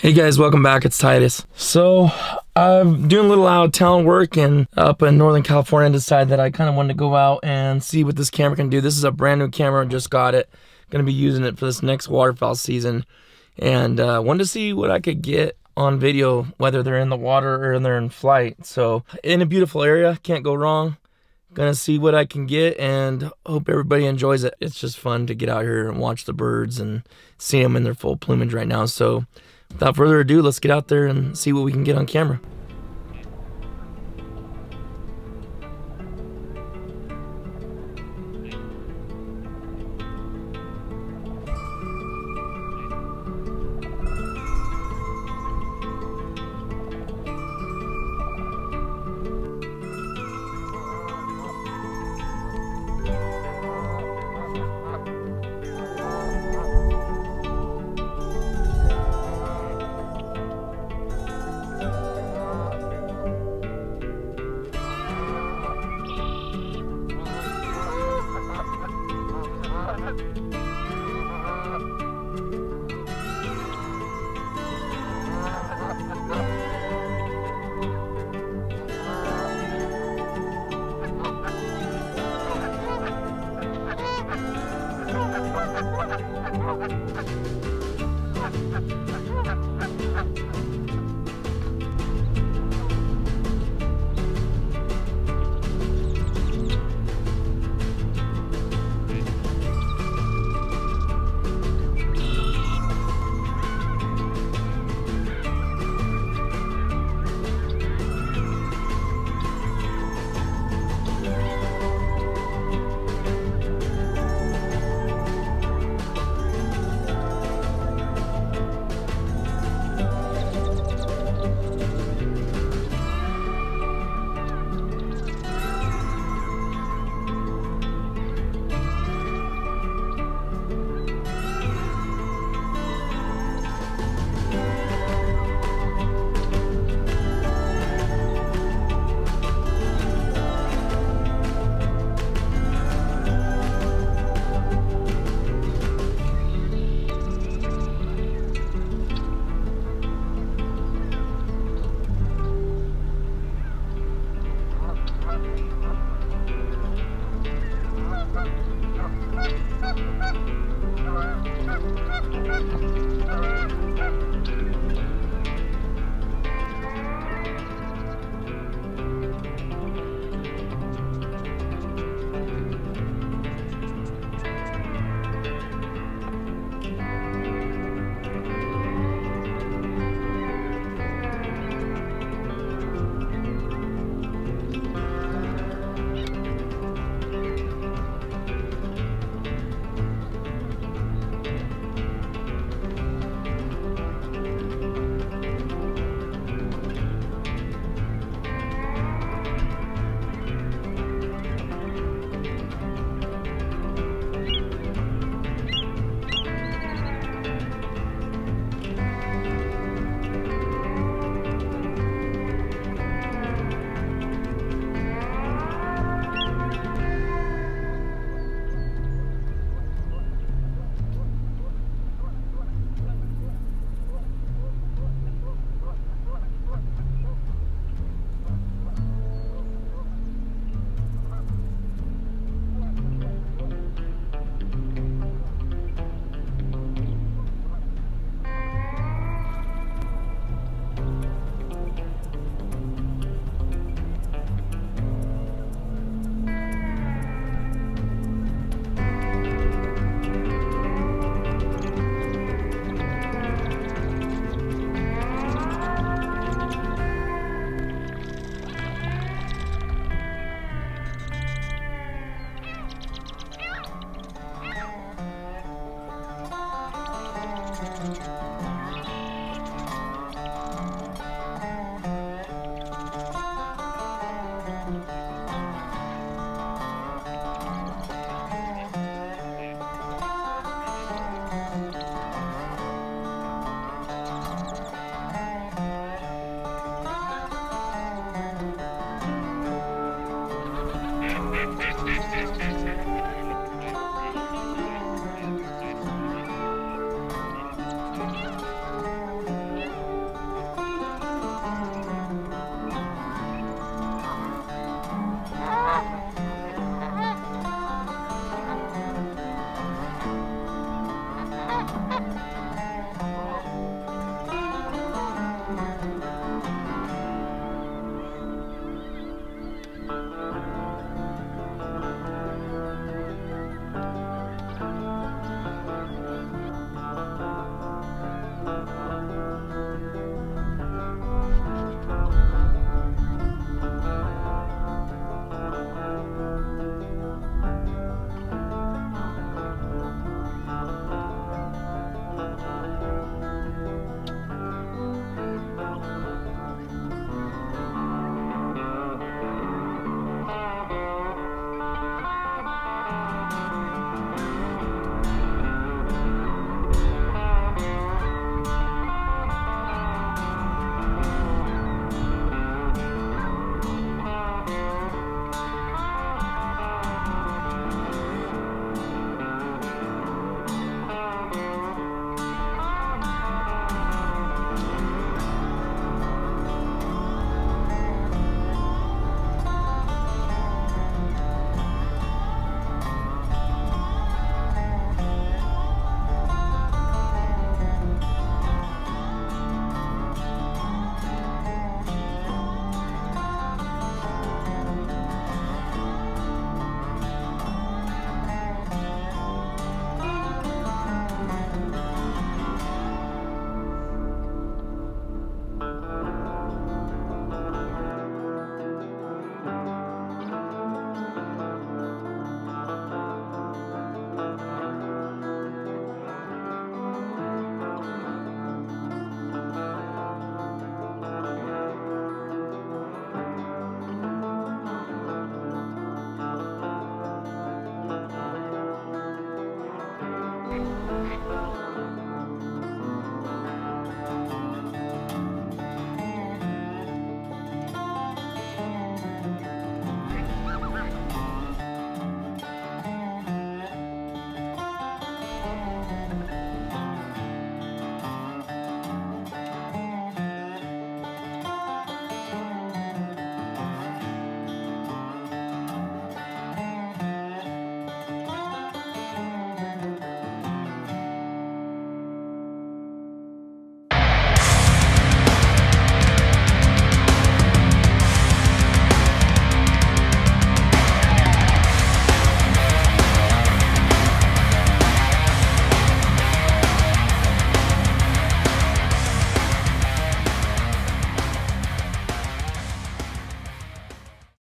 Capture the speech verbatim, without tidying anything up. Hey guys, welcome back. It's Titus. So I'm doing a little out of town work and up in Northern California and decided that I kind of wanted to go out and see what this camera can do. This is a brand new camera. Just got it. Going to be using it for this next waterfowl season. And uh, wanted to see what I could get on video, whether they're in the water or they're in flight. So in a beautiful area, can't go wrong. Gonna see what I can get and hope everybody enjoys it. It's just fun to get out here and watch the birds and see them in their full plumage right now. So without further ado, let's get out there and see what we can get on camera.